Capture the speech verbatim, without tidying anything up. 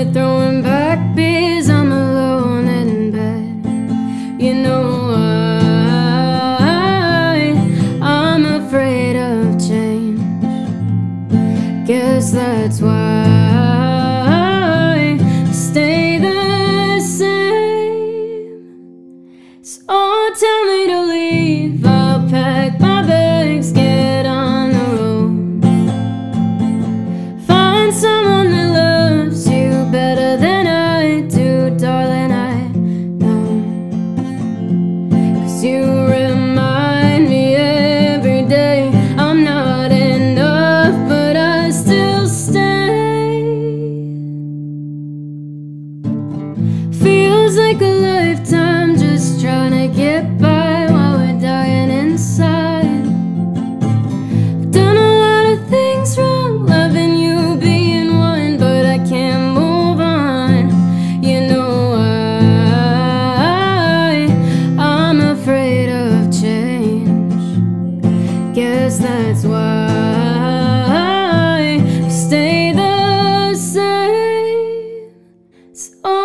it, throwing back beers, I'm alone in bed. You know why I'm afraid of change. Guess that's why I stay the same. So tell me to leave, I'll pack my bags, get on the road. Find someone that loves you better than I do, darling, I know. Cause you remind me every day I'm not enough, but I still stay. Feels like a lifetime just trying to get by. Guess that's why I stay the same. So